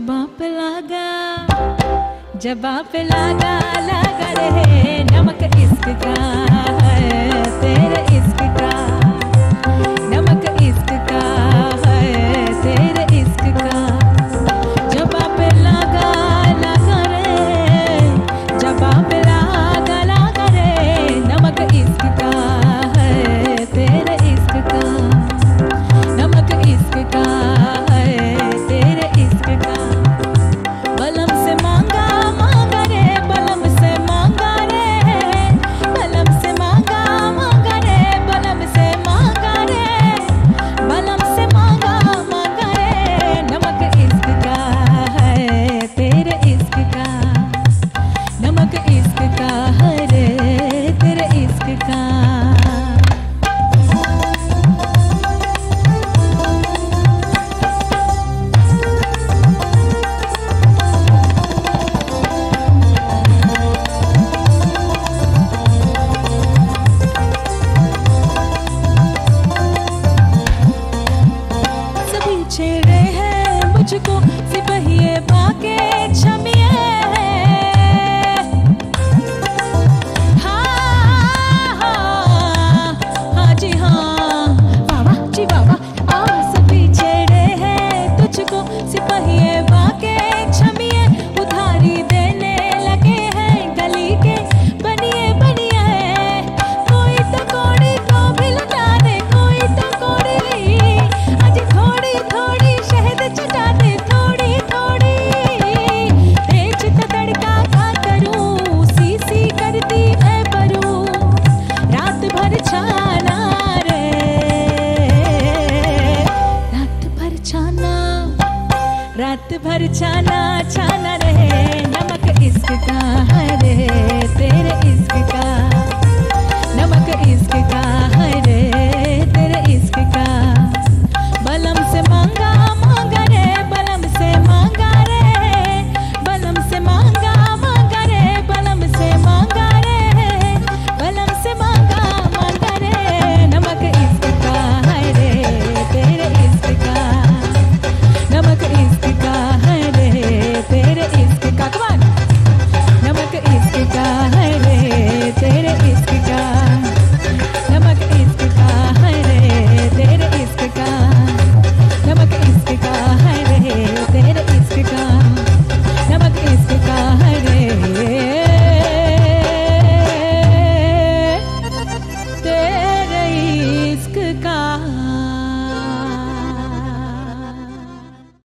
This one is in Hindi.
जवाब लगा लगा रहे नमक इश्क का है तेरे इश्क का, नमक इश्क का है तेरे इश्क का, जवाब लगा लगा रहे, जवाब लगा लगा रहे नमक इश्क का है तेरे इश्क का, नमक इश्क का है तेरे इश्क का। बलम से मांगा छेड़े हैं मुझको सिपहिए बाके छमिए, हाँ हाँ हाँ जी हाँ बाबा जी बाबा। और सभी छेड़े हैं तुझको सिपहिए बाके छमिए, उधारी देने लगे हैं गली के बनिए बनिए, कोई तो कौड़ी को भी लुटा दे, कोई तो कौड़ी आज थोड़ी रात भर छाना छा